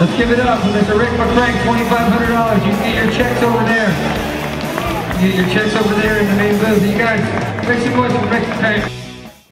Let's give it up for Mr. Rick McCrank, $2,500. You can get your checks over there. You can get your checks over there in the main booth. You guys, make some noise for Rick McCrank.